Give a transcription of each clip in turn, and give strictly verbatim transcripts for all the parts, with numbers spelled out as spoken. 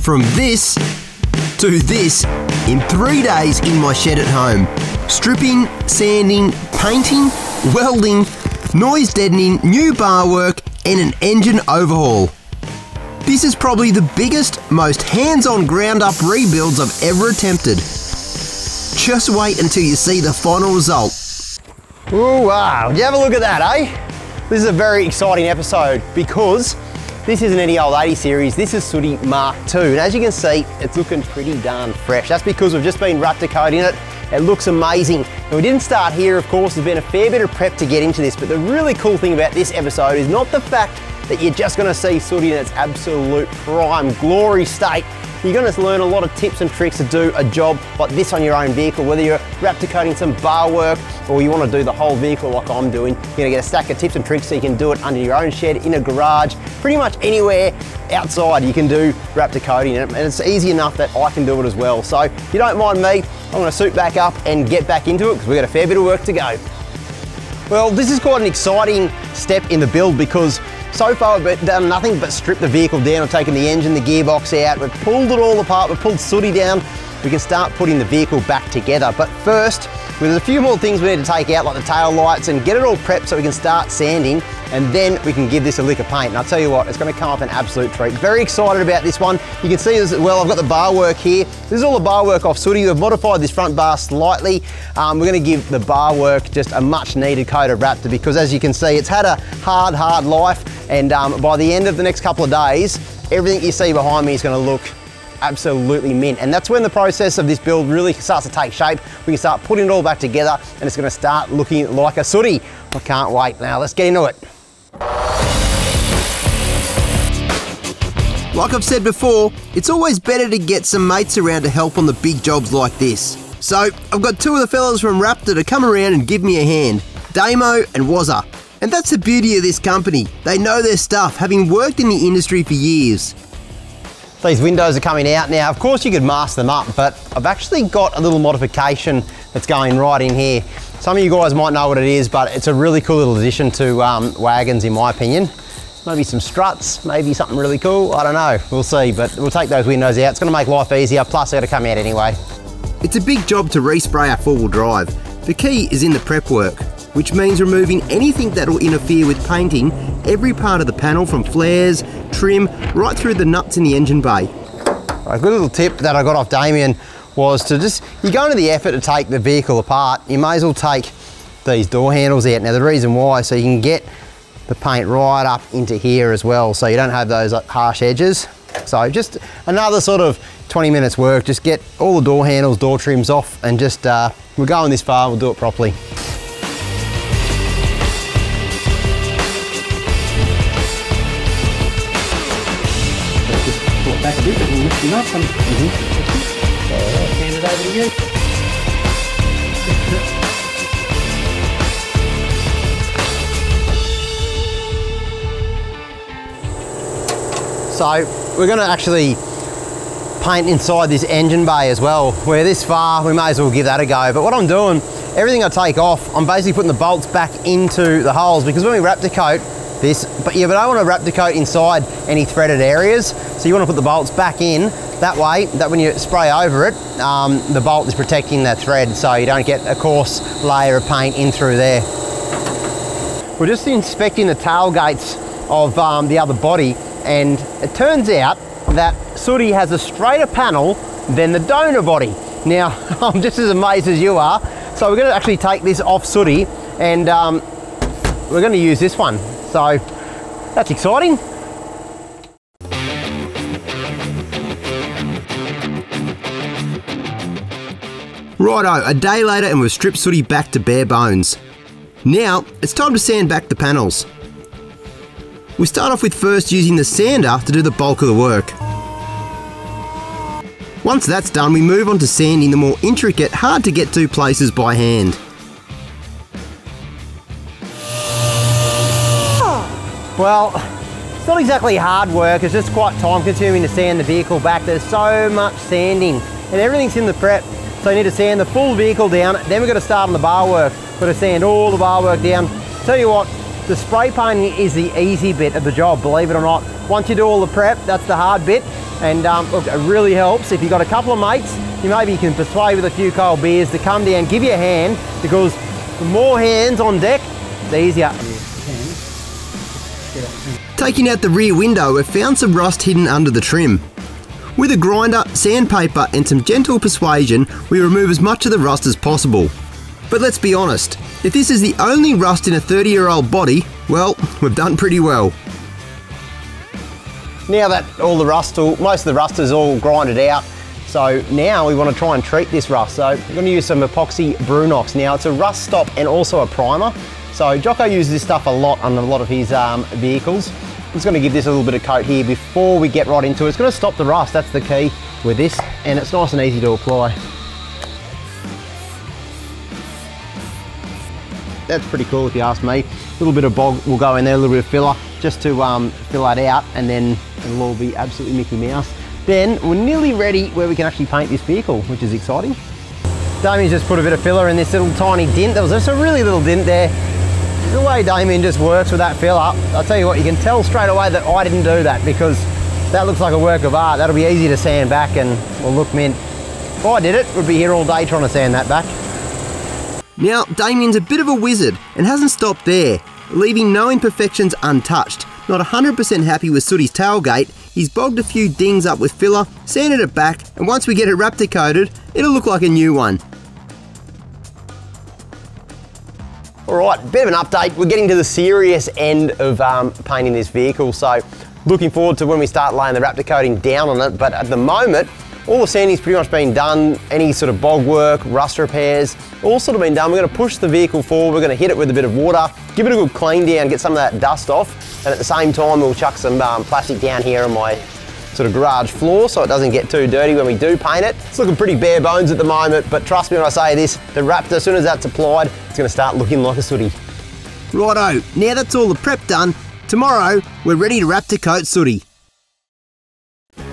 from this to this in three days in my shed at home. Stripping, sanding, painting, welding, noise deadening, new bar work, and an engine overhaul. This is probably the biggest, most hands-on ground-up rebuilds I've ever attempted. Just wait until you see the final result. Ooh, wow, did you have a look at that, eh? This is a very exciting episode because this isn't any old eighty series, this is Sooty Mark two. And as you can see, it's looking pretty darn fresh. That's because we've just been Raptor coating it. It looks amazing. And we didn't start here, of course. There's been a fair bit of prep to get into this, but the really cool thing about this episode is not the fact that you're just gonna see Sooty in its absolute prime glory state. You're gonna learn a lot of tips and tricks to do a job like this on your own vehicle, whether you're Raptor coating some bar work or you wanna do the whole vehicle like I'm doing. You're gonna get a stack of tips and tricks so you can do it under your own shed, in a garage, pretty much anywhere outside you can do Raptor coating, and it's easy enough that I can do it as well. So if you don't mind me, I'm gonna suit back up and get back into it because we've got a fair bit of work to go. Well, this is quite an exciting step in the build because so far we've done nothing but strip the vehicle down. We've taken the engine, the gearbox out, we've pulled it all apart, we've pulled Sooty down. We can start putting the vehicle back together. But first, there's a few more things we need to take out, like the tail lights, and get it all prepped so we can start sanding, and then we can give this a lick of paint. And I'll tell you what, it's gonna come up an absolute treat. Very excited about this one. You can see as well, I've got the bar work here. This is all the bar work off Sooty. We've modified this front bar slightly. Um, we're gonna give the bar work just a much needed coat of Raptor because as you can see, it's had a hard, hard life. And um, by the end of the next couple of days, everything you see behind me is gonna look absolutely mint. And that's when the process of this build really starts to take shape. We can start putting it all back together and it's gonna start looking like a Sooty. I can't wait. Now let's get into it. Like I've said before, it's always better to get some mates around to help on the big jobs like this. So I've got two of the fellas from Raptor to come around and give me a hand, Damo and Wazza. And that's the beauty of this company. They know their stuff, having worked in the industry for years. These windows are coming out now. Of course you could mask them up, but I've actually got a little modification that's going right in here. Some of you guys might know what it is, but it's a really cool little addition to um, wagons in my opinion. Maybe some struts, maybe something really cool. I don't know, we'll see, but we'll take those windows out. It's gonna make life easier, plus they're gonna come out anyway. It's a big job to respray our four-wheel drive. The key is in the prep work, which means removing anything that'll interfere with painting every part of the panel, from flares, trim, right through the nuts in the engine bay. A good little tip that I got off Damien was to just, you go into the effort to take the vehicle apart, you may as well take these door handles out. Now the reason why, so you can get the paint right up into here as well, so you don't have those harsh edges. So just another sort of twenty minutes work, just get all the door handles, door trims off, and just, uh, we're going this far, we'll do it properly. Back a bit, but we'll lift it up and hand it over to you. So we're going to actually paint inside this engine bay as well. We're this far, we may as well give that a go. But what I'm doing, everything I take off, I'm basically putting the bolts back into the holes, because when we Raptor coat this, but yeah, but I don't want to Raptor coat inside any threaded areas. So you want to put the bolts back in that way, that when you spray over it, um, the bolt is protecting that thread, so you don't get a coarse layer of paint in through there. We're just inspecting the tailgates of um, the other body, and it turns out that Sooty has a straighter panel than the donor body. Now, I'm just as amazed as you are. So we're going to actually take this off Sooty, and um, we're going to use this one. So that's exciting. Righto, a day later and we've stripped Sooty back to bare bones. Now it's time to sand back the panels. We start off with first using the sander to do the bulk of the work. Once that's done, we move on to sanding the more intricate, hard to get to places by hand. Well, it's not exactly hard work, it's just quite time consuming to sand the vehicle back. There's so much sanding and everything's in the prep. So you need to sand the full vehicle down, then we've got to start on the bar work. We've got to sand all the bar work down. Tell you what, the spray painting is the easy bit of the job, believe it or not. Once you do all the prep, that's the hard bit. And um, look, it really helps. If you've got a couple of mates, you maybe can persuade with a few cold beers to come down, give you a hand, because the more hands on deck, the easier. Taking out the rear window, we've found some rust hidden under the trim. With a grinder, sandpaper and some gentle persuasion, we remove as much of the rust as possible. But let's be honest, if this is the only rust in a thirty year old body, well, we've done pretty well. Now that all the rust, most of the rust is all grinded out, so now we want to try and treat this rust. So we're going to use some Epoxy Brunox. Now it's a rust stop and also a primer. So Jocko uses this stuff a lot on a lot of his um, vehicles. I'm just going to give this a little bit of coat here before we get right into it. It's going to stop the rust, that's the key with this, and it's nice and easy to apply. That's pretty cool if you ask me. A little bit of bog will go in there, a little bit of filler, just to um, fill that out, and then it'll all be absolutely Mickey Mouse. Then we're nearly ready where we can actually paint this vehicle, which is exciting. Damien's just put a bit of filler in this little tiny dint. There was just a really little dint there. The way Damien just works with that filler, I'll tell you what, you can tell straight away that I didn't do that, because that looks like a work of art. That'll be easy to sand back and will look mint. If I did it, we'd be here all day trying to sand that back. Now, Damien's a bit of a wizard and hasn't stopped there, leaving no imperfections untouched. Not one hundred percent happy with Sooty's tailgate, he's bogged a few dings up with filler, sanded it back, and once we get it Raptor coated, it'll look like a new one. All right, bit of an update. We're getting to the serious end of um, painting this vehicle, so looking forward to when we start laying the Raptor coating down on it, but at the moment, all the sanding's pretty much been done, any sort of bog work, rust repairs, all sort of been done. We're going to push the vehicle forward, we're going to hit it with a bit of water, give it a good clean down, get some of that dust off, and at the same time we'll chuck some um, plastic down here on my sort of garage floor so it doesn't get too dirty when we do paint it. It's looking pretty bare bones at the moment, but trust me when I say this, the Raptor, as soon as that's applied, it's going to start looking like a Sooty. Righto, now that's all the prep done, tomorrow we're ready to Raptor coat Sooty.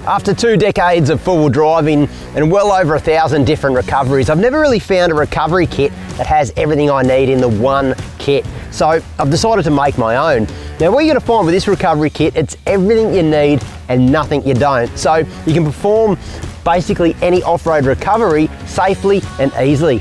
After two decades of four-wheel driving and well over a thousand different recoveries, I've never really found a recovery kit that has everything I need in the one kit. So I've decided to make my own. Now what you're gonna find with this recovery kit, it's everything you need and nothing you don't. So you can perform basically any off-road recovery safely and easily.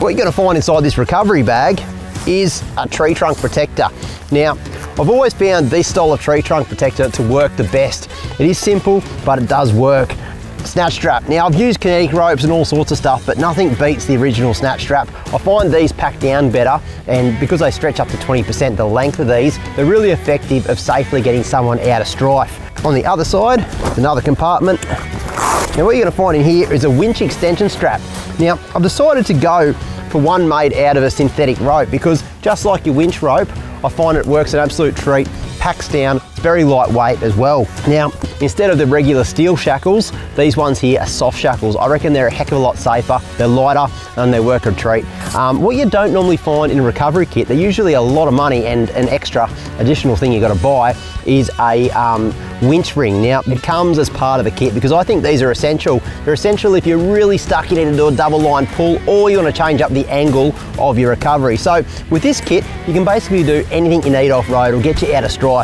What you're gonna find inside this recovery bag is a tree trunk protector. Now, I've always found this style of tree trunk protector to work the best. It is simple, but it does work. Snatch strap. Now, I've used Kometic ropes and all sorts of stuff, but nothing beats the original snatch strap. I find these pack down better, and because they stretch up to twenty percent the length of these, they're really effective of safely getting someone out of strife. On the other side, another compartment. Now, what you're gonna find in here is a winch extension strap. Now, I've decided to go for one made out of a synthetic rope, because just like your winch rope, I find it works an absolute treat, packs down, it's very lightweight as well. Now, instead of the regular steel shackles, these ones here are soft shackles. I reckon they're a heck of a lot safer, they're lighter, and they work a treat. Um, what you don't normally find in a recovery kit, they're usually a lot of money, and an extra additional thing you gotta buy is a um, winch ring. Now, it comes as part of the kit because I think these are essential. They're essential if you're really stuck, you need to do a double line pull, or you wanna change up the angle of your recovery. So with this kit, you can basically do anything you need off-road, it'll get you out of strife.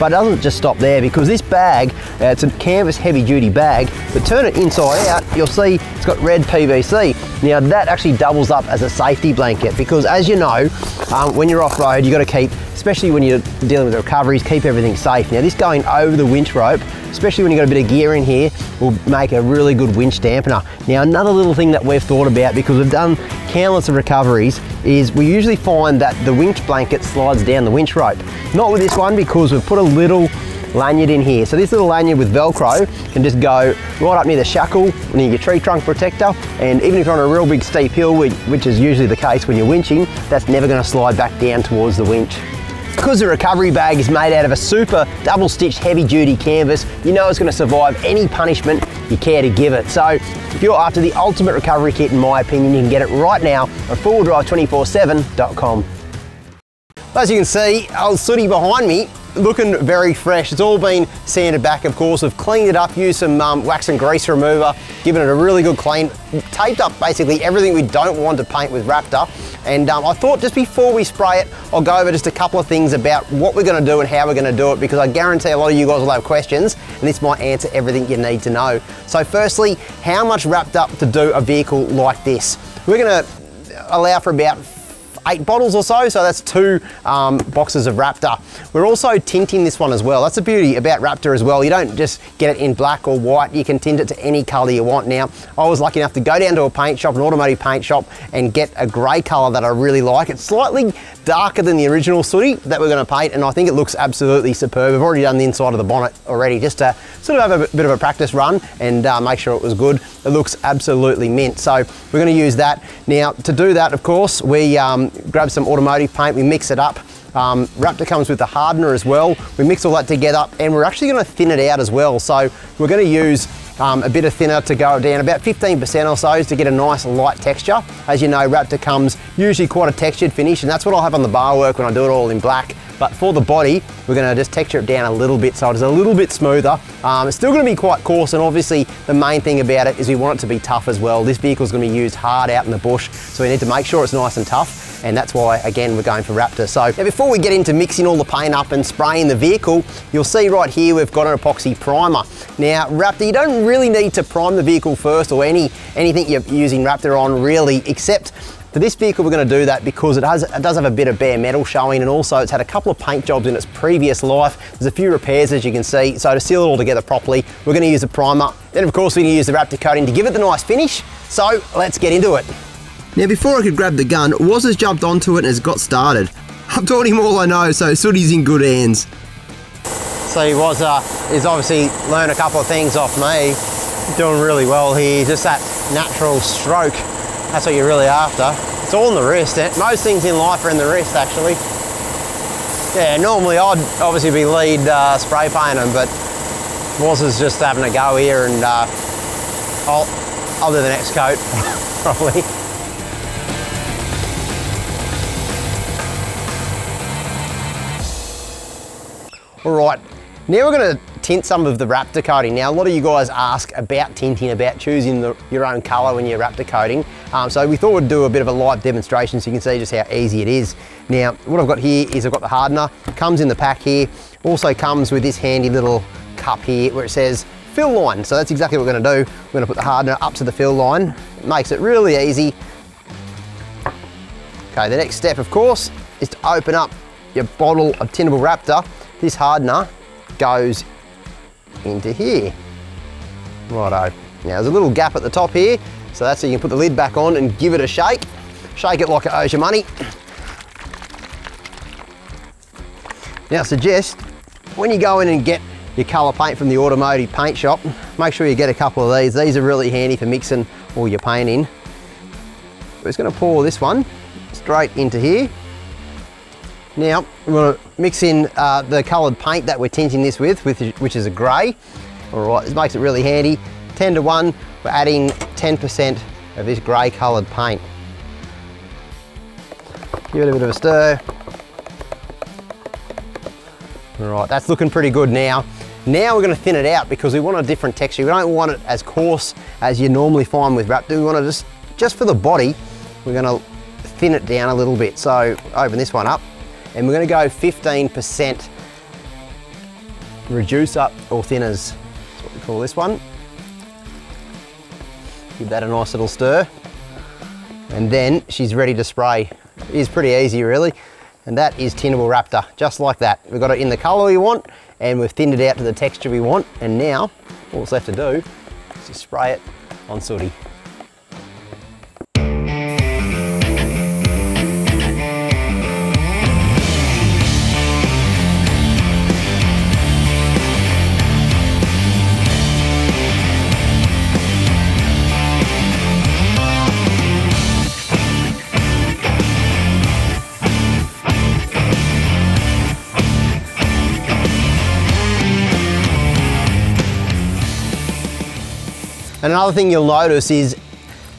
But it doesn't just stop there, because this bag, uh, it's a canvas heavy duty bag, but turn it inside out, you'll see it's got red P V C. Now that actually doubles up as a safety blanket, because as you know, um, when you're off-road, you gotta keep, especially when you're dealing with recoveries, keep everything safe. Now this going over the winch rope, especially when you've got a bit of gear in here, will make a really good winch dampener. Now another little thing that we've thought about, because we've done countless of recoveries, is we usually find that the winch blanket slides down the winch rope. Not with this one, because we've put a little lanyard in here. So this little lanyard with Velcro can just go right up near the shackle, near your tree trunk protector, and even if you're on a real big steep hill, which is usually the case when you're winching, that's never gonna slide back down towards the winch. Because the recovery bag is made out of a super double-stitched heavy-duty canvas, you know it's going to survive any punishment you care to give it. So if you're after the ultimate recovery kit, in my opinion, you can get it right now at four wheel drive twenty four seven dot com. As you can see, old Sooty behind me looking very fresh. It's all been sanded back, of course. We've cleaned it up, used some um, wax and grease remover, given it a really good clean, taped up basically everything we don't want to paint with Raptor. And um, I thought just before we spray it, I'll go over just a couple of things about what we're gonna do and how we're gonna do it, because I guarantee a lot of you guys will have questions, and this might answer everything you need to know. So firstly, how much Raptor to do a vehicle like this? We're gonna allow for about eight bottles or so, so that's two um, boxes of Raptor. We're also tinting this one as well. That's the beauty about Raptor as well. You don't just get it in black or white, you can tint it to any color you want. Now, I was lucky enough to go down to a paint shop, an automotive paint shop, and get a gray color that I really like. It's slightly darker than the original Sooty that we're gonna paint, and I think it looks absolutely superb. I've already done the inside of the bonnet already, just to sort of have a bit of a practice run and uh, make sure it was good. It looks absolutely mint. So we're gonna use that. Now, to do that, of course, we um, grab some automotive paint, we mix it up. Um, Raptor comes with the hardener as well. We mix all that together, and we're actually gonna thin it out as well. So we're gonna use um, a bit of thinner to go down, about fifteen percent or so, to get a nice light texture. As you know, Raptor comes usually quite a textured finish, and that's what I'll have on the bar work when I do it all in black. But for the body, we're gonna just texture it down a little bit so it's a little bit smoother. Um, it's still gonna be quite coarse, and obviously the main thing about it is we want it to be tough as well. This vehicle's gonna be used hard out in the bush, so we need to make sure it's nice and tough, and that's why, again, we're going for Raptor. So now before we get into mixing all the paint up and spraying the vehicle, you'll see right here we've got an epoxy primer. Now, Raptor, you don't really need to prime the vehicle first or any anything you're using Raptor on really, except for this vehicle we're going to do that because it has it does have a bit of bare metal showing, and also it's had a couple of paint jobs in its previous life. There's a few repairs, as you can see, so to seal it all together properly, we're going to use the primer. Then of course we're going to use the Raptor coating to give it the nice finish. So let's get into it. Now before I could grab the gun, Woz has jumped onto it and has got started. I've taught him all I know, so Sooty's in good hands. So he was, uh, he's obviously learned a couple of things off me. Doing really well here, just that natural stroke. That's what you're really after. It's all in the wrist. Most things in life are in the wrist, actually. Yeah, normally I'd obviously be lead uh, spray painting, but Woz is just having a go here, and uh, I'll, I'll do the next coat, probably. All right, now we're gonna tint some of the Raptor coating. Now, a lot of you guys ask about tinting, about choosing the, your own color when you're Raptor coating. Um, so we thought we'd do a bit of a live demonstration so you can see just how easy it is. Now, what I've got here is I've got the hardener, comes in the pack here, also comes with this handy little cup here where it says fill line. So that's exactly what we're gonna do. We're gonna put the hardener up to the fill line. It makes it really easy. Okay, the next step, of course, is to open up your bottle of Tinnable Raptor. This hardener goes into here. Righto. Now there's a little gap at the top here, so that's so you can put the lid back on and give it a shake. Shake it like it owes you money. Now I suggest when you go in and get your colour paint from the automotive paint shop, make sure you get a couple of these. These are really handy for mixing all your paint in. We're just going to pour this one straight into here. Now, we're going to mix in uh, the coloured paint that we're tinting this with, with which is a grey. All right, this makes it really handy. ten to one, we're adding ten percent of this grey coloured paint. Give it a bit of a stir. All right, that's looking pretty good now. Now we're going to thin it out because we want a different texture. We don't want it as coarse as you normally find with Raptor. We want to just, just for the body, we're going to thin it down a little bit. So open this one up, and we're going to go fifteen percent reducer or thinners, that's what we call this one. Give that a nice little stir, and then she's ready to spray. It is pretty easy really, and that is Tinnable Raptor, just like that. We've got it in the colour we want, and we've thinned it out to the texture we want, and now all that's left to do is just spray it on Sooty. And another thing you'll notice is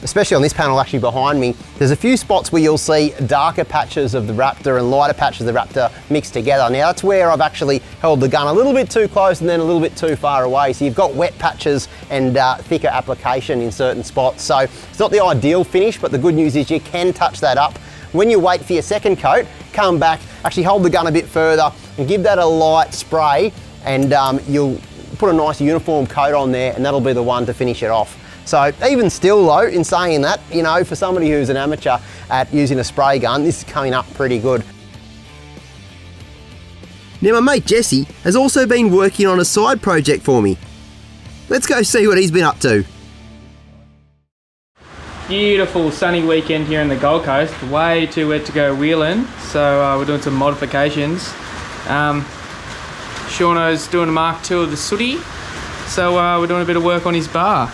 especially on this panel actually behind me, there's a few spots where you'll see darker patches of the Raptor and lighter patches of the Raptor mixed together. Now that's where I've actually held the gun a little bit too close and then a little bit too far away. So you've got wet patches and uh, thicker application in certain spots. So it's not the ideal finish, but the good news is you can touch that up. When you wait for your second coat, come back, actually hold the gun a bit further and give that a light spray, and um, you'll put a nice uniform coat on there, and that'll be the one to finish it off. So even still though, in saying that, you know, for somebody who's an amateur at using a spray gun, this is coming up pretty good. Now my mate Jesse has also been working on a side project for me. Let's go see what he's been up to. Beautiful sunny weekend here in the Gold Coast, way too wet to go wheeling, so uh, we're doing some modifications. Um, Shauno's doing a Mark two of the Sooty, so uh, we're doing a bit of work on his bar.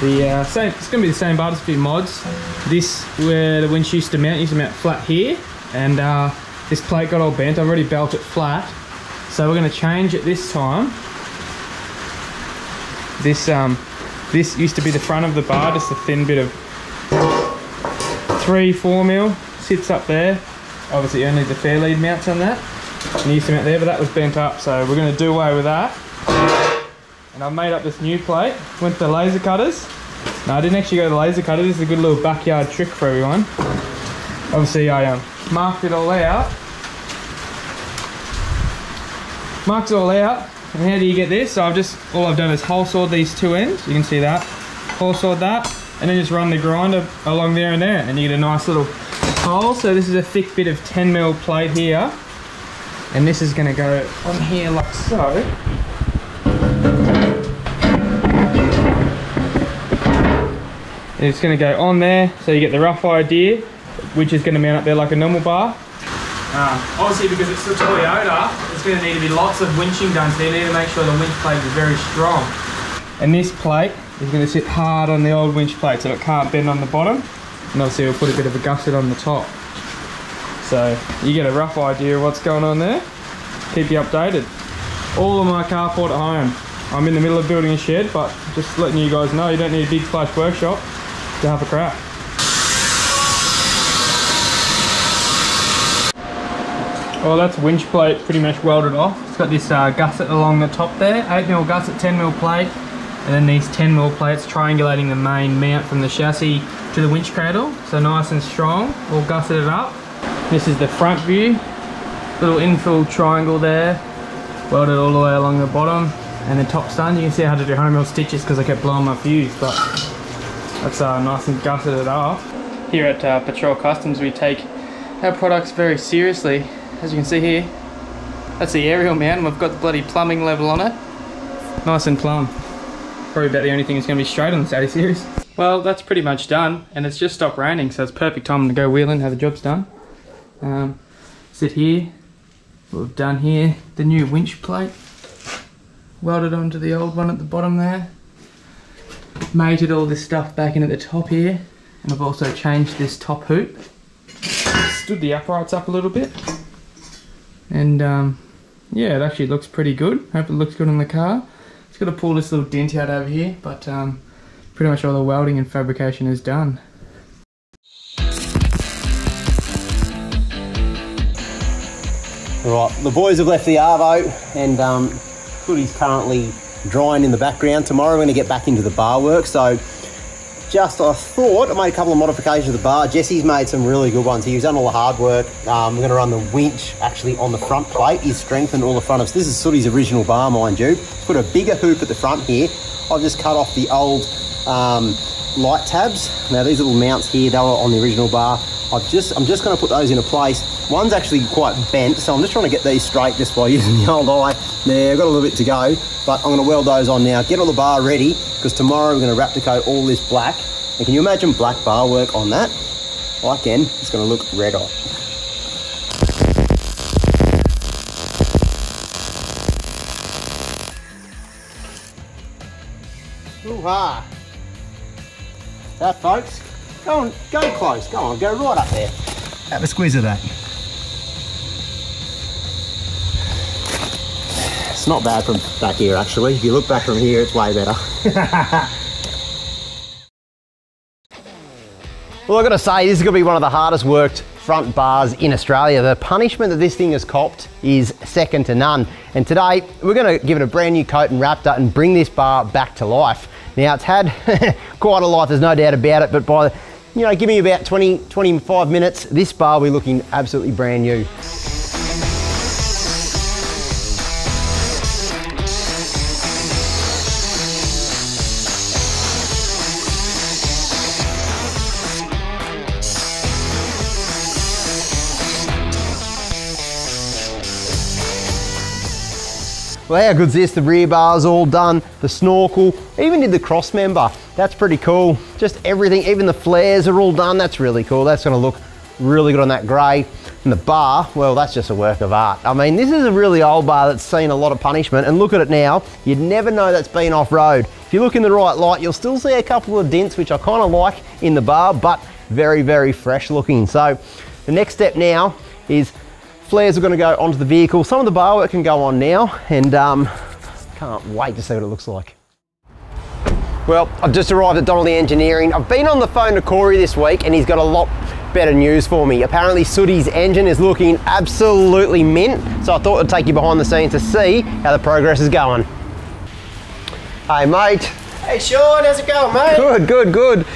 The uh, same, it's going to be the same bar, just a few mods. This, where the winch used to mount, used to mount flat here, and uh, this plate got all bent. I've already belted it flat, so we're going to change it this time. This um, this used to be the front of the bar, just a thin bit of three, four mil, sits up there. Obviously only the fair lead mounts on that. And used to mount there, but that was bent up, so we're going to do away with that. And I've made up this new plate. Went to the laser cutters. No, I didn't actually go to the laser cutter. This is a good little backyard trick for everyone. Obviously I um, marked it all out. Marked it all out. And how do you get this? So I've just, all I've done is hole sawed these two ends. You can see that. Hole sawed that. And then just run the grinder along there and there. And you get a nice little hole. So this is a thick bit of ten mil plate here. And this is going to go on here like so. It's going to go on there, so you get the rough idea, which is going to mount up there like a normal bar. Um, obviously, because it's a Toyota, it's going to need to be lots of winching done, so you need to make sure the winch plate is very strong. And this plate is going to sit hard on the old winch plate, so it can't bend on the bottom. And obviously, we'll put a bit of a gusset on the top. So you get a rough idea of what's going on there. Keep you updated. All of my carport at home. I'm in the middle of building a shed, but just letting you guys know, you don't need a big flash workshop to have a crack. Well, that's winch plate pretty much welded off. It's got this uh, gusset along the top there, eight mil gusset, ten mil plate, and then these ten mil plates triangulating the main mount from the chassis to the winch cradle. So nice and strong, all gusseted up. This is the front view, little infill triangle there, welded all the way along the bottom, and the top's done. You can see I had to do one hundred mil stitches because I kept blowing my fuse, but that's uh, nice and gusseted up. Here at uh, Patrol Customs, we take our products very seriously. As you can see here, that's the aerial mount. We've got the bloody plumbing level on it. Nice and plumb. Probably about the only thing that's going to be straight on this Audi series. Well, that's pretty much done, and it's just stopped raining, so it's perfect time to go wheeling, how the job's done. Um, sit here. What we've done here, the new winch plate. Welded onto the old one at the bottom there. Mated all this stuff back in at the top here. And I've also changed this top hoop. Stood the uprights up a little bit. And um, yeah, it actually looks pretty good. Hope it looks good on the car. It's got to pull this little dent out over here, but um, pretty much all the welding and fabrication is done. Right, the boys have left the Arvo, and um, Hoodie's currently drying in the background. Tomorrow we're going to get back into the bar work. So just, I thought, I made a couple of modifications to the bar. Jesse's made some really good ones. He's done all the hard work. Um, we're going to run the winch actually on the front plate. He's strengthened all the front of us. This is Sooty's original bar, mind you. Put a bigger hoop at the front here. I've just cut off the old um, light tabs. Now these little mounts here, they were on the original bar. I've just, I'm just going to put those into place. One's actually quite bent, so I'm just trying to get these straight just by using the old eye. Now, I've got a little bit to go, but I'm going to weld those on now. Get all the bar ready, because tomorrow we're going to Raptor Coat all this black. And can you imagine black bar work on that? Well, I can. It's going to look red hot. Ooh-ha! That, folks. Go on, go close, go on, go right up there. Have a squeeze of that. It's not bad from back here actually. If you look back from here, it's way better. Well, I've got to say, this is going to be one of the hardest worked front bars in Australia. The punishment that this thing has copped is second to none. And today, we're going to give it a brand new coat in Raptor and bring this bar back to life. Now, it's had quite a life, there's no doubt about it, but by, you know, give me about twenty, twenty-five minutes, this bar will be looking absolutely brand new. Well, how good's this? The rear bar's all done, the snorkel, even did the cross member. That's pretty cool. Just everything, even the flares are all done. That's really cool. That's gonna look really good on that grey. And the bar, well, that's just a work of art. I mean, this is a really old bar that's seen a lot of punishment, and look at it now. You'd never know that's been off-road. If you look in the right light, you'll still see a couple of dents, which I kind of like in the bar, but very, very fresh looking. So the next step now is flares are going to go onto the vehicle. Some of the bar work can go on now, and um, can't wait to see what it looks like. Well, I've just arrived at Donnelly Engineering. I've been on the phone to Corey this week, and he's got a lot better news for me. Apparently Sooty's engine is looking absolutely mint, so I thought I'd take you behind the scenes to see how the progress is going. Hey mate. Hey Sean, how's it going mate? Good, good, good.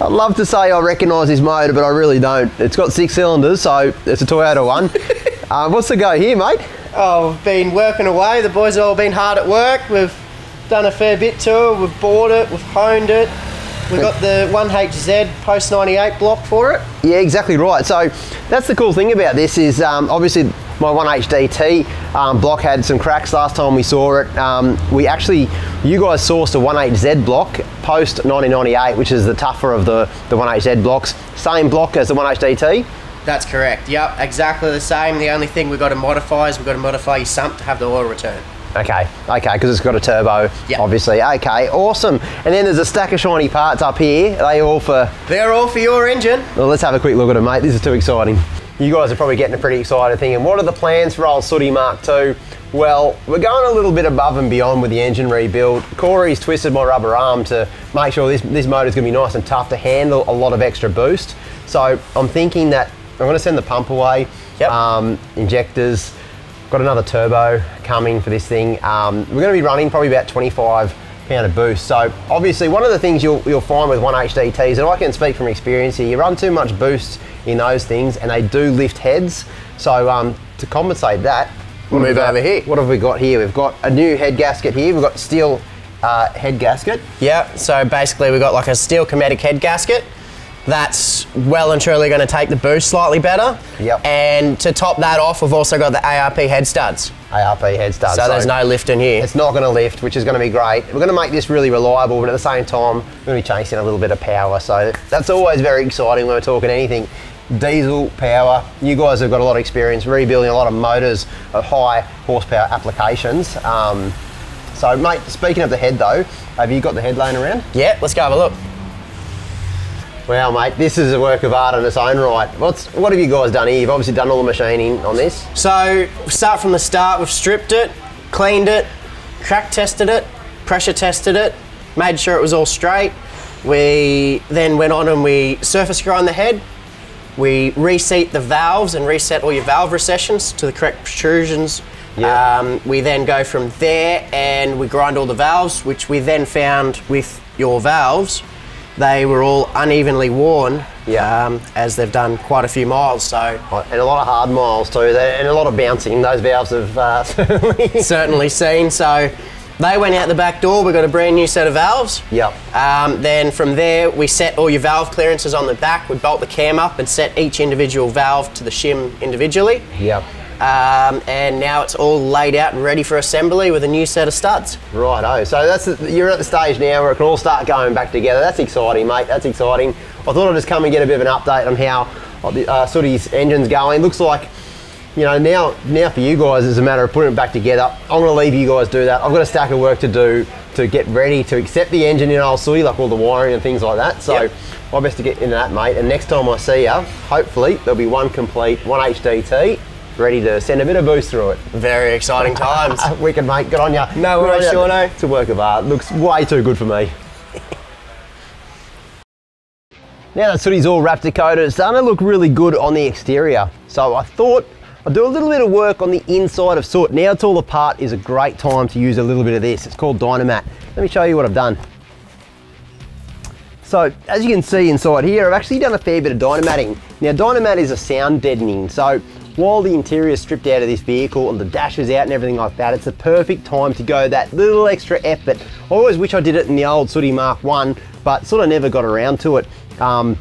I'd love to say I recognise this motor, but I really don't. It's got six cylinders, so it's a Toyota one. uh, what's the go here, mate? Oh, we've been working away. The boys have all been hard at work. We've done a fair bit to it. We've bored it. We've honed it. We've got the one H Z post ninety-eight block for it. Yeah, exactly right. So that's the cool thing about this is um, obviously my one H D T um, block had some cracks last time we saw it. Um, we actually, you guys sourced a one H Z block post nineteen ninety-eight, which is the tougher of the, the one H Z blocks. Same block as the one H D T? That's correct, yep, exactly the same. The only thing we've got to modify is we've got to modify your sump to have the oil return. Okay, okay, because it's got a turbo, yep. Obviously. Okay, awesome. And then there's a stack of shiny parts up here. Are they all for? They're all for your engine. Well, let's have a quick look at them, mate. This is too exciting. You guys are probably getting a pretty excited thing. And what are the plans for old Sooty Mark two? Well, we're going a little bit above and beyond with the engine rebuild. Corey's twisted my rubber arm to make sure this, this motor's gonna be nice and tough to handle a lot of extra boost. So I'm thinking that I'm gonna send the pump away, yep. um, injectors, got another turbo coming for this thing. Um, we're gonna be running probably about twenty-five pound of boost. So obviously one of the things you'll, you'll find with one H D Ts, and I can speak from experience here, you run too much boost in those things and they do lift heads. So um, to compensate that, we'll move over here. What have we got here? We've got a new head gasket here. We've got steel uh, head gasket. Yeah, so basically we've got like a steel Kometic head gasket. That's well and truly going to take the boost slightly better. Yep. And to top that off, we've also got the A R P head studs. A R P head studs. So, so there's no lift in here. It's not going to lift, which is going to be great. We're going to make this really reliable, but at the same time, we're going to be chasing a little bit of power. So that's always very exciting when we're talking anything diesel power. You guys have got a lot of experience rebuilding a lot of motors of high horsepower applications. Um, so mate, speaking of the head though, have you got the head laying around? Yeah, let's go have a look. Wow, mate, this is a work of art in its own right. What's, what have you guys done here? You've obviously done all the machining on this. So, start from the start, we've stripped it, cleaned it, crack tested it, pressure tested it, made sure it was all straight. We then went on and we surface grind the head. We reseat the valves and reset all your valve recessions to the correct protrusions. Yeah. Um, we then go from there and we grind all the valves, which we then found with your valves, they were all unevenly worn, yeah. um, as they've done quite a few miles, so. And a lot of hard miles too, and a lot of bouncing. Those valves have uh, certainly. certainly seen, so they went out the back door, we got a brand new set of valves. Yep. Um, then from there, we set all your valve clearances on the back, we bolt the cam up and set each individual valve to the shim individually. Yep. Um, and now it's all laid out and ready for assembly with a new set of studs. Righto, so that's, you're at the stage now where it can all start going back together. That's exciting, mate, that's exciting. I thought I'd just come and get a bit of an update on how uh, Sooty's engine's going. Looks like, you know, now, now for you guys it's a matter of putting it back together. I'm gonna leave you guys do that. I've got a stack of work to do to get ready to accept the engine in old Sooty, like all the wiring and things like that. So yep. I best to get into that, mate. And next time I see you, hopefully there'll be one complete, one H D T, ready to send a bit of boost through it. Very exciting times. We can, mate, good on ya. No worries, Shauno. It's a work of art. Looks way too good for me. Now that Sooty's all Raptor coated, it's starting to look really good on the exterior. So I thought I'd do a little bit of work on the inside of Soot. Now it's all apart is a great time to use a little bit of this. It's called Dynamat. Let me show you what I've done. So as you can see inside here, I've actually done a fair bit of dynamatting. Now dynamat is a sound deadening. So while the interior is stripped out of this vehicle and the dash is out and everything like that, it's the perfect time to go that little extra effort. I always wish I did it in the old Sooty Mark one, but sort of never got around to it. Um,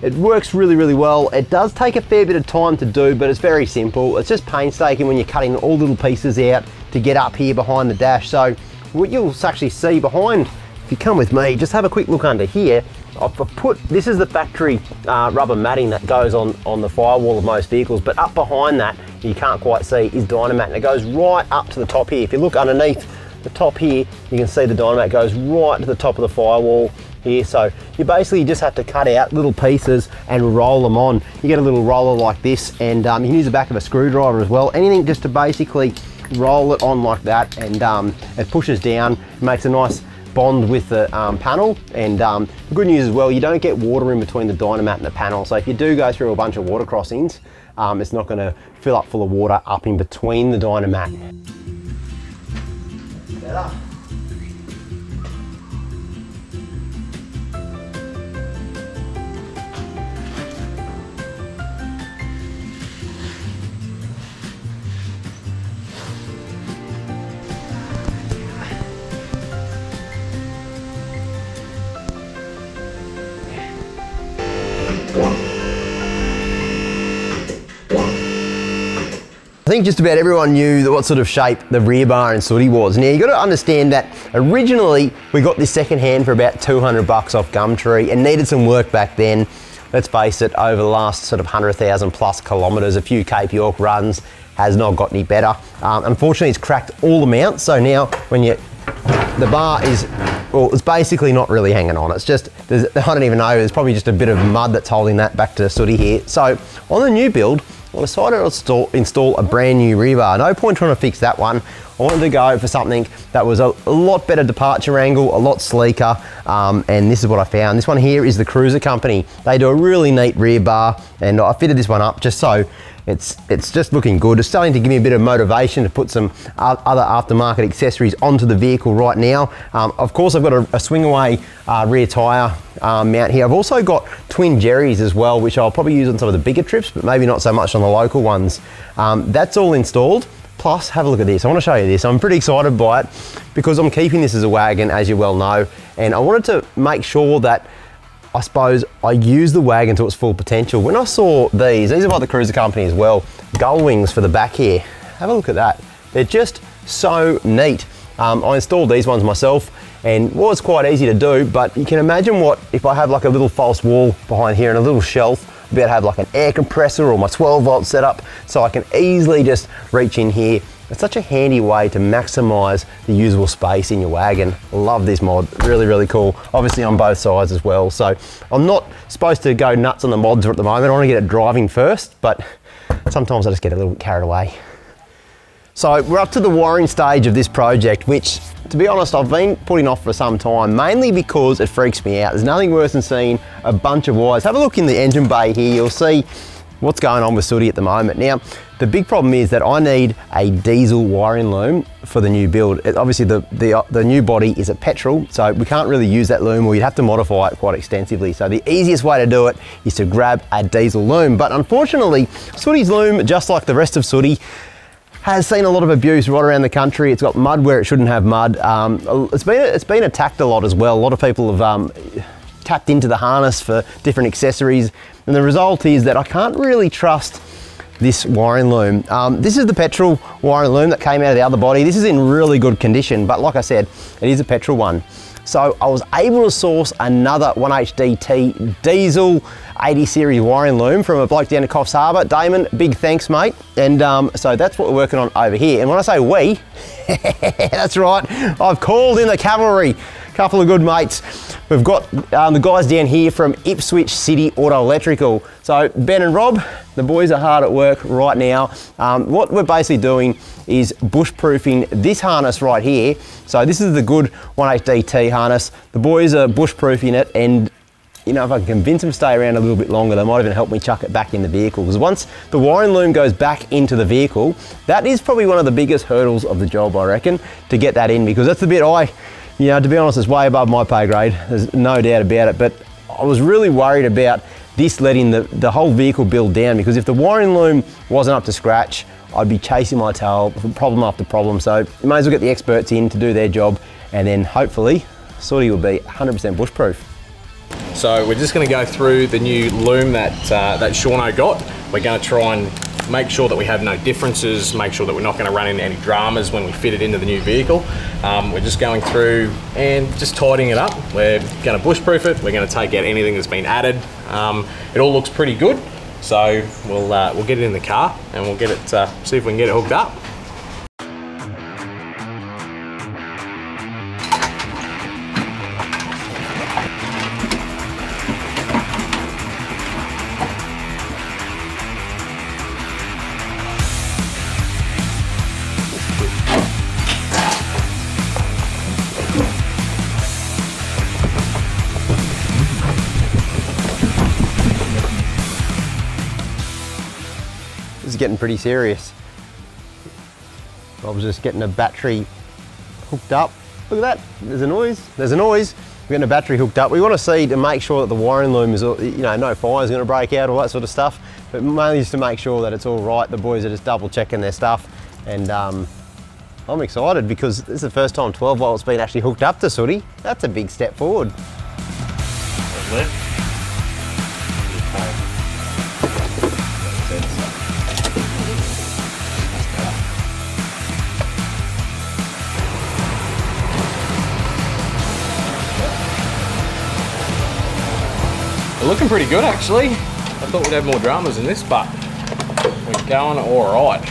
it works really, really well. It does take a fair bit of time to do, but it's very simple. It's just painstaking when you're cutting all little pieces out to get up here behind the dash. So what you'll actually see behind, if you come with me, just have a quick look under here. I've put, this is the factory uh, rubber matting that goes on, on the firewall of most vehicles, but up behind that, you can't quite see, is Dynamat, and it goes right up to the top here. If you look underneath the top here, you can see the Dynamat goes right to the top of the firewall here. So you basically just have to cut out little pieces and roll them on. You get a little roller like this, and um, you can use the back of a screwdriver as well, anything just to basically roll it on like that, and um, it pushes down, makes a nice bond with the um, panel. And um, the good news as well, you don't get water in between the Dynamat and the panel. So if you do go through a bunch of water crossings, um, it's not gonna fill up full of water up in between the Dynamat. Better. I think just about everyone knew that what sort of shape the rear bar in Sooty was. Now you got to understand that originally we got this second hand for about two hundred bucks off Gumtree and needed some work back then. Let's face it, over the last sort of one hundred thousand plus kilometres, a few Cape York runs, has not got any better. Um, unfortunately, it's cracked all the mounts, so now when you, the bar is, well, it's basically not really hanging on. It's just, there's, I don't even know, there's probably just a bit of mud that's holding that back to Sooty here. So on the new build, I decided I'll install, install a brand new rear bar. No point trying to fix that one. I wanted to go for something that was a, a lot better departure angle, a lot sleeker, um, and this is what I found. This one here is the Cruiser Company. They do a really neat rear bar, and I fitted this one up just so it's, it's just looking good. It's starting to give me a bit of motivation to put some other aftermarket accessories onto the vehicle right now. Um, of course, I've got a, a swing away uh, rear tyre um, mount here. I've also got twin Jerry's as well, which I'll probably use on some of the bigger trips, but maybe not so much on the local ones. Um, that's all installed. Plus, have a look at this. I want to show you this. I'm pretty excited by it because I'm keeping this as a wagon, as you well know, and I wanted to make sure that, I suppose, I use the wagon to its full potential. When I saw these, these are by the Cruiser Company as well, gull wings for the back here. Have a look at that. They're just so neat. Um, I installed these ones myself, and well, it's quite easy to do, but you can imagine what, if I have like a little false wall behind here and a little shelf, I'll be able to have like an air compressor or my twelve volt setup, so I can easily just reach in here. It's such a handy way to maximize the usable space in your wagon. Love this mod, really, really cool. Obviously on both sides as well. So I'm not supposed to go nuts on the mods at the moment. I want to get it driving first, but sometimes I just get a little carried away. So we're up to the wiring stage of this project, which, to be honest, I've been putting off for some time, mainly because it freaks me out. There's nothing worse than seeing a bunch of wires. Have a look in the engine bay here, you'll see what's going on with Sooty at the moment. Now, the big problem is that I need a diesel wiring loom for the new build. It, obviously, the, the, the new body is a petrol, so we can't really use that loom, or you'd have to modify it quite extensively. So the easiest way to do it is to grab a diesel loom. But unfortunately, Sooty's loom, just like the rest of Sooty, has seen a lot of abuse right around the country. It's got mud where it shouldn't have mud. Um, it's been, it's been attacked a lot as well. A lot of people have um, tapped into the harness for different accessories. And the result is that I can't really trust this wiring loom. Um, this is the petrol wiring loom that came out of the other body. This is in really good condition, but like I said, it is a petrol one. So I was able to source another one H D T diesel eighty series wiring loom from a bloke down at Coffs Harbour. Damon, big thanks, mate. And um, so that's what we're working on over here. And when I say we, that's right, I've called in the cavalry. Couple of good mates. We've got um, the guys down here from Ipswich City Auto Electrical. So Ben and Rob, the boys are hard at work right now. Um, what we're basically doing is bushproofing this harness right here. So this is the good one H D T harness. The boys are bushproofing it, and you know, if I can convince them to stay around a little bit longer, they might even help me chuck it back in the vehicle. Because once the wiring loom goes back into the vehicle, that is probably one of the biggest hurdles of the job, I reckon, to get that in, because that's the bit I, you know, to be honest, it's way above my pay grade. There's no doubt about it, but I was really worried about this letting the, the whole vehicle build down, because if the wiring loom wasn't up to scratch, I'd be chasing my tail, problem after problem. So you may as well get the experts in to do their job, and then hopefully Sooty will be one hundred percent bushproof. So we're just going to go through the new loom that uh, that Shauno got. We're going to try and make sure that we have no differences, make sure that we're not going to run into any dramas when we fit it into the new vehicle. Um, we're just going through and just tidying it up. We're going to bushproof it. We're going to take out anything that's been added. Um, it all looks pretty good. So we'll, uh, we'll get it in the car and we'll get it, uh, see if we can get it hooked up. Getting pretty serious. I was just getting a battery hooked up. Look at that, there's a noise, there's a noise. We're getting a battery hooked up. We want to see to make sure that the wiring loom is, you know, no fires going to break out, all that sort of stuff, but mainly just to make sure that it's all right. The boys are just double checking their stuff, and um, I'm excited because this is the first time twelve volt's been actually hooked up to Sooty. That's a big step forward. Looking pretty good actually. I thought we'd have more dramas in this, but we're going all right.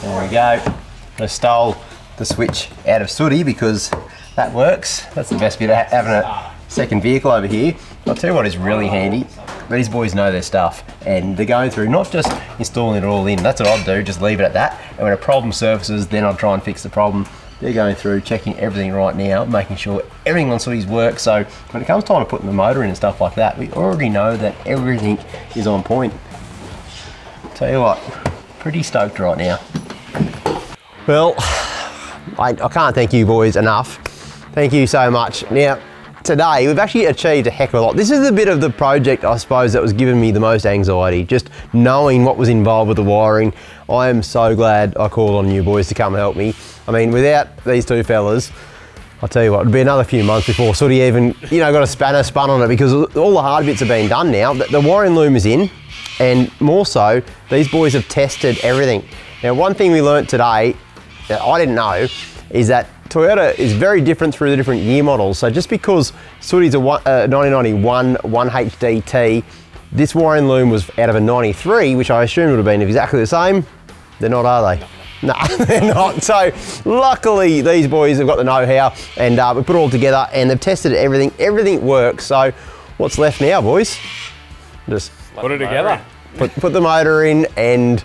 There we go. I stole the switch out of Sooty because that works. That's the best bit of having a second vehicle over here. I'll tell you what is really handy. These boys know their stuff, and they're going through not just installing it all in. That's what I'd do, just leave it at that. And when a problem surfaces, then I'll try and fix the problem. They're going through, checking everything right now, making sure everything on Sooty's works. So when it comes time to putting the motor in and stuff like that, we already know that everything is on point. Tell you what, pretty stoked right now. Well, I, I can't thank you boys enough. Thank you so much. Now, today we've actually achieved a heck of a lot. This is a bit of the project, I suppose, that was giving me the most anxiety, just knowing what was involved with the wiring. I am so glad I called on you boys to come help me. I mean, without these two fellas, I'll tell you what, it'd be another few months before Sooty even, you know, got a spanner spun on it, because all the hard bits have been done now. The, the wiring loom is in, and more so, these boys have tested everything. Now, one thing we learnt today that I didn't know is that Toyota is very different through the different year models. So just because Sooty's a nineteen ninety-one one H D T, this wiring loom was out of a ninety-three, which I assumed would have been exactly the same. They're not, are they? No, they're not. So luckily these boys have got the know-how, and uh, we put it all together and they've tested everything. Everything works. So what's left now, boys? Just put it together. Put, put the motor in and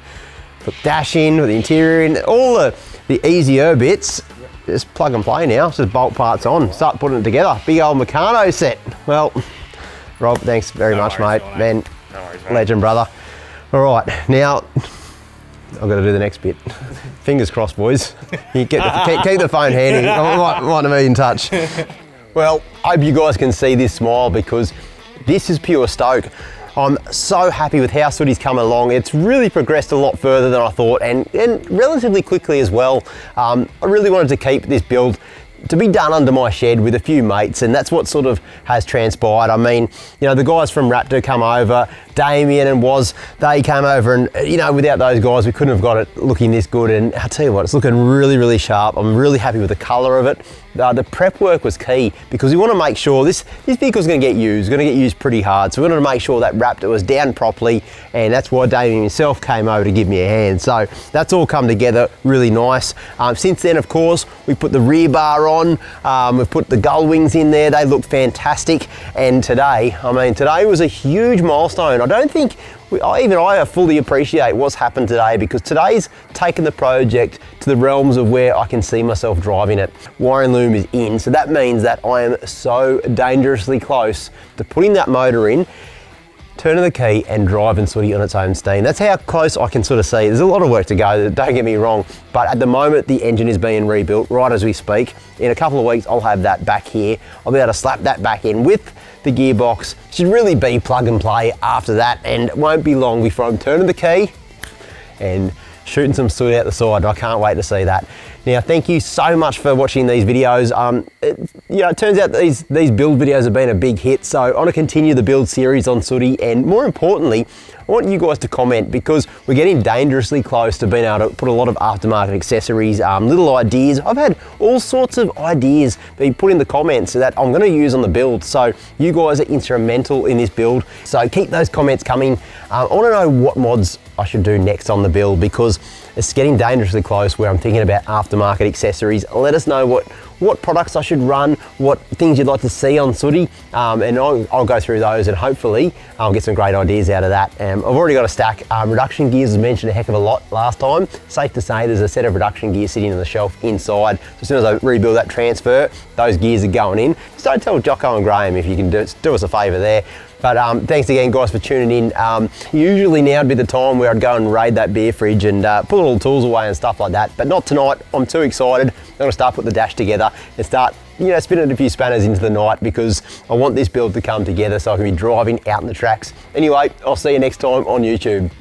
put dash in, with the interior in, all the, the easier bits. Yep. Just plug and play now, just bolt parts on, start putting it together. Big old Meccano set. Well, Rob, thanks very no much, worries, mate. Man, no worries, mate. Legend, brother. All right, now, I've got to do the next bit. Fingers crossed, boys. You get the, keep, keep the phone handy. I might, might have been in touch. Well, I hope you guys can see this smile, because this is pure stoke. I'm so happy with how Sooty's come along. It's really progressed a lot further than I thought, and, and relatively quickly as well. Um, I really wanted to keep this build to be done under my shed with a few mates, and that's what sort of has transpired. I mean, you know, the guys from Raptor come over, Damien and Woz, they came over, and, you know, without those guys, we couldn't have got it looking this good. And I'll tell you what, it's looking really, really sharp. I'm really happy with the color of it. Uh, the prep work was key, because we want to make sure this, this vehicle's going to get used, going to get used pretty hard. So we wanted to make sure that Raptor was down properly, and that's why Damien himself came over to give me a hand. So that's all come together really nice. Um, since then, of course, we put the rear bar on. on. Um, we've put the gull wings in there. They look fantastic. And today, I mean, today was a huge milestone. I don't think we, even I fully appreciate what's happened today, because today's taken the project to the realms of where I can see myself driving it. Wiring loom is in, so that means that I am so dangerously close to putting that motor in, turning the key and driving Sooty on its own steam. That's how close I can sort of see. There's a lot of work to go, don't get me wrong, but at the moment the engine is being rebuilt right as we speak. In a couple of weeks I'll have that back here. I'll be able to slap that back in with the gearbox. It should really be plug and play after that, and it won't be long before I'm turning the key and shooting some Sooty out the side. I can't wait to see that. Now, thank you so much for watching these videos. Um, it, you know, it turns out these, these build videos have been a big hit, so I want to continue the build series on Sooty, and more importantly, I want you guys to comment, because we're getting dangerously close to being able to put a lot of aftermarket accessories, um, little ideas. I've had all sorts of ideas be put in the comments that I'm going to use on the build, so you guys are instrumental in this build. So keep those comments coming. Um, I want to know what mods I should do next on the build, because it's getting dangerously close where I'm thinking about aftermarket accessories. Let us know what, what products I should run, what things you'd like to see on Sooty, um, and I'll, I'll go through those, and hopefully I'll get some great ideas out of that. Um, I've already got a stack. Um, reduction gears was mentioned a heck of a lot last time. Safe to say there's a set of reduction gears sitting on the shelf inside. So as soon as I rebuild that transfer, those gears are going in. Just don't tell Jocko and Graham if you can do, do us a favour there. But um, thanks again, guys, for tuning in. Um, usually now would be the time where I'd go and raid that beer fridge and uh, pull all the tools away and stuff like that, but not tonight. I'm too excited. I'm gonna start putting the dash together and start, you know, spinning a few spanners into the night, because I want this build to come together so I can be driving out in the tracks. Anyway, I'll see you next time on YouTube.